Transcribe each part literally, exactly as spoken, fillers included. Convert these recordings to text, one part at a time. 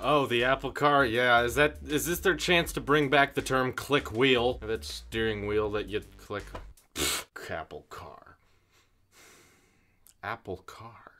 Oh, the Apple car, yeah. Is that is this their chance to bring back the term click wheel? That steering wheel that you click. Apple car. Apple car.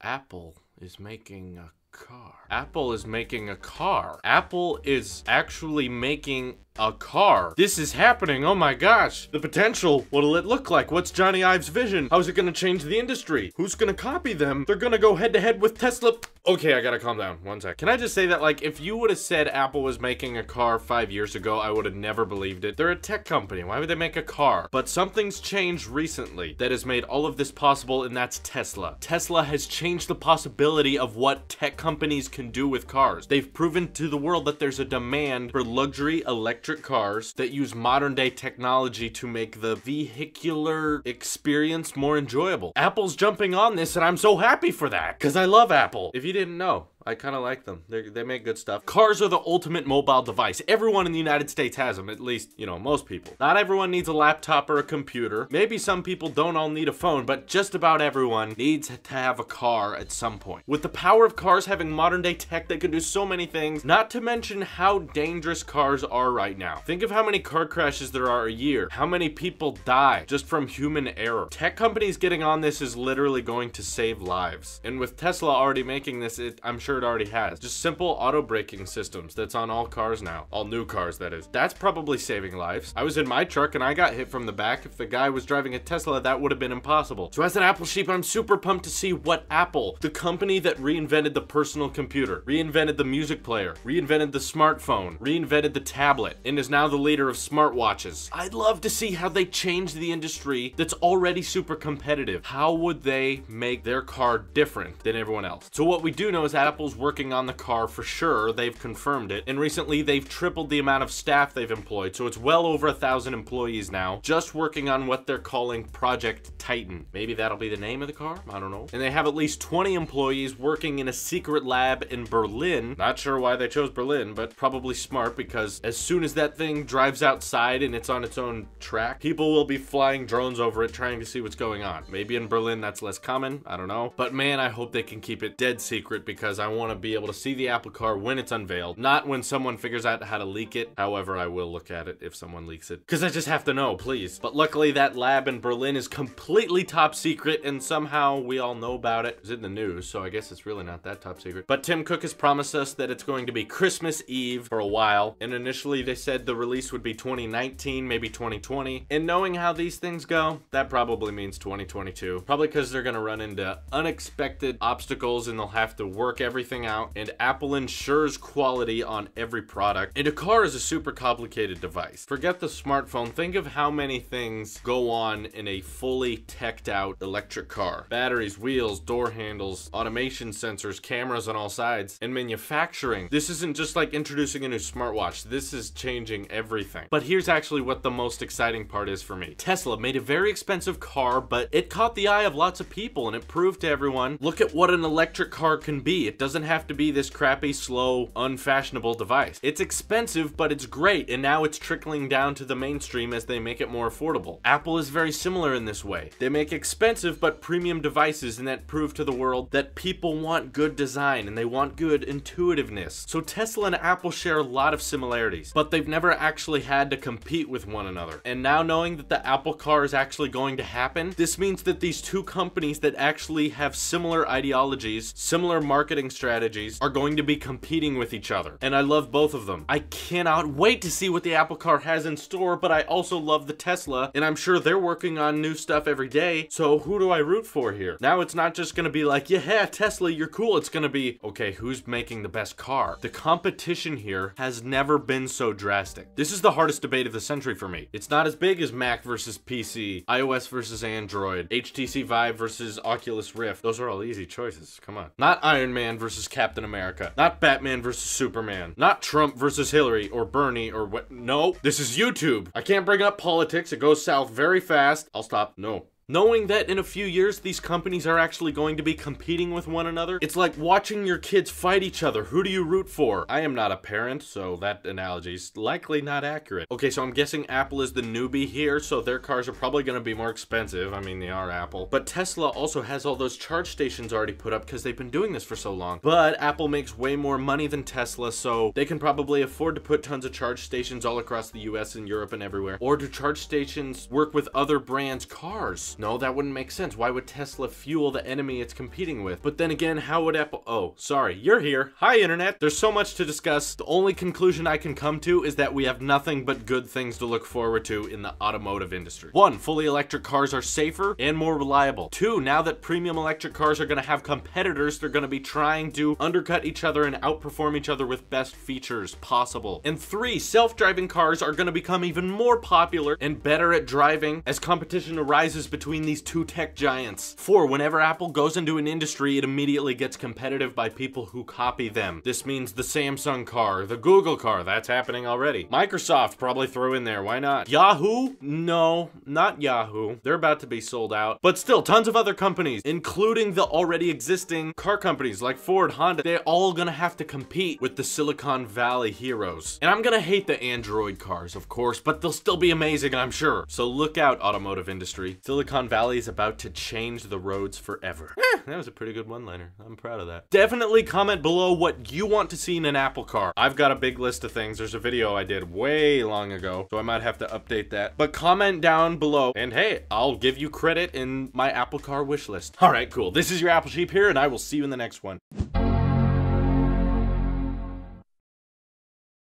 Apple is making a car. Apple is making a car. Apple is actually making a car. This is happening, oh my gosh. The potential, what'll it look like? What's Johnny Ive's vision? How's it gonna change the industry? Who's gonna copy them? They're gonna go head to head with Tesla. Okay, I gotta calm down, one sec. Can I just say that, like, if you would've said Apple was making a car five years ago, I would've never believed it. They're a tech company, why would they make a car? But something's changed recently that has made all of this possible, and that's Tesla. Tesla has changed the possibility of what tech companies can do with cars. They've proven to the world that there's a demand for luxury electric cars that use modern day technology to make the vehicular experience more enjoyable. Apple's jumping on this and I'm so happy for that because I love Apple. If you didn't know, I kind of like them. They're, they make good stuff. Cars are the ultimate mobile device. Everyone in the United States has them, at least, you know, most people. Not everyone needs a laptop or a computer. Maybe some people don't all need a phone, but just about everyone needs to have a car at some point. With the power of cars having modern day tech, they can do so many things, not to mention how dangerous cars are right now. Think of how many car crashes there are a year, how many people die just from human error. Tech companies getting on this is literally going to save lives. And with Tesla already making this, it, I'm sure it already has. Just simple auto braking systems that's on all cars now. All new cars, that is. That's probably saving lives. I was in my truck and I got hit from the back. If the guy was driving a Tesla, that would have been impossible. So as an Apple sheep, I'm super pumped to see what Apple, the company that reinvented the personal computer, reinvented the music player, reinvented the smartphone, reinvented the tablet, and is now the leader of smartwatches. I'd love to see how they change the industry that's already super competitive. How would they make their car different than everyone else? So what we do know is Apple working on the car for sure. They've confirmed it, and recently they've tripled the amount of staff they've employed, so it's well over a thousand employees now just working on what they're calling Project Titan. Maybe that'll be the name of the car, I don't know. And they have at least twenty employees working in a secret lab in Berlin. Not sure why they chose Berlin, but probably smart, because as soon as that thing drives outside and it's on its own track, people will be flying drones over it trying to see what's going on. Maybe in Berlin that's less common, I don't know, but man, I hope they can keep it dead secret, because I I want to be able to see the Apple car when it's unveiled, not when someone figures out how to leak it. However, I will look at it if someone leaks it, because I just have to know, please. But luckily that lab in Berlin is completely top secret, and somehow we all know about it. It's in the news, so I guess it's really not that top secret. But Tim Cook has promised us that it's going to be Christmas Eve for a while, and initially they said the release would be twenty nineteen, maybe twenty twenty. And knowing how these things go, that probably means twenty twenty-two. Probably because they're going to run into unexpected obstacles and they'll have to work everything out, and Apple ensures quality on every product. And a car is a super complicated device. Forget the smartphone, think of how many things go on in a fully teched out electric car. Batteries, wheels, door handles, automation sensors, cameras on all sides, and manufacturing. This isn't just like introducing a new smartwatch, this is changing everything. But here's actually what the most exciting part is for me. Tesla made a very expensive car, but it caught the eye of lots of people, and it proved to everyone, look at what an electric car can be. It doesn't Doesn't have to be this crappy, slow, unfashionable device. It's expensive, but it's great, and now it's trickling down to the mainstream as they make it more affordable. Apple is very similar in this way. They make expensive but premium devices, and that prove to the world that people want good design and they want good intuitiveness. So Tesla and Apple share a lot of similarities, but they've never actually had to compete with one another. And now knowing that the Apple car is actually going to happen, this means that these two companies that actually have similar ideologies, similar marketing strategies, strategies are going to be competing with each other, and I love both of them. I cannot wait to see what the Apple car has in store, but I also love the Tesla, and I'm sure they're working on new stuff every day. So who do I root for here? Now it's not just gonna be like, yeah, Tesla, you're cool. It's gonna be, okay, who's making the best car? The competition here has never been so drastic. This is the hardest debate of the century for me. It's not as big as Mac versus P C, iOS versus Android, H T C Vive versus Oculus Rift. Those are all easy choices, come on. Not Iron Man versus versus Captain America, not Batman versus Superman, not Trump versus Hillary or Bernie or what. No, this is YouTube. I can't bring up politics, it goes south very fast. I'll stop. No. Knowing that in a few years these companies are actually going to be competing with one another, it's like watching your kids fight each other. Who do you root for? I am not a parent, so that analogy is likely not accurate. Okay, so I'm guessing Apple is the newbie here, so their cars are probably going to be more expensive. I mean, they are Apple. But Tesla also has all those charge stations already put up because they've been doing this for so long. But Apple makes way more money than Tesla, so they can probably afford to put tons of charge stations all across the U S and Europe and everywhere. Or do charge stations work with other brands' cars? No, that wouldn't make sense. Why would Tesla fuel the enemy it's competing with? But then again, how would Apple... Oh, sorry. You're here. Hi, Internet. There's so much to discuss. The only conclusion I can come to is that we have nothing but good things to look forward to in the automotive industry. One, fully electric cars are safer and more reliable. Two, now that premium electric cars are going to have competitors, they're going to be trying to undercut each other and outperform each other with best features possible. And three, self-driving cars are going to become even more popular and better at driving as competition arises between these two tech giants. Four, whenever Apple goes into an industry, it immediately gets competitive by people who copy them. This means the Samsung car, the Google car, that's happening already. Microsoft probably threw in there, why not? Yahoo? No, not Yahoo. They're about to be sold out. But still, tons of other companies, including the already existing car companies like Ford, Honda, they're all gonna have to compete with the Silicon Valley heroes. And I'm gonna hate the Android cars, of course, but they'll still be amazing, I'm sure. So look out, automotive industry. Silicon Valley is about to change the roads forever. Eh, that was a pretty good one-liner. I'm proud of that. Definitely comment below what you want to see in an Apple car. I've got a big list of things. There's a video I did way long ago, so I might have to update that. But comment down below, and hey, I'll give you credit in my Apple car wish list. All right, cool. This is your Apple Sheep here, and I will see you in the next one.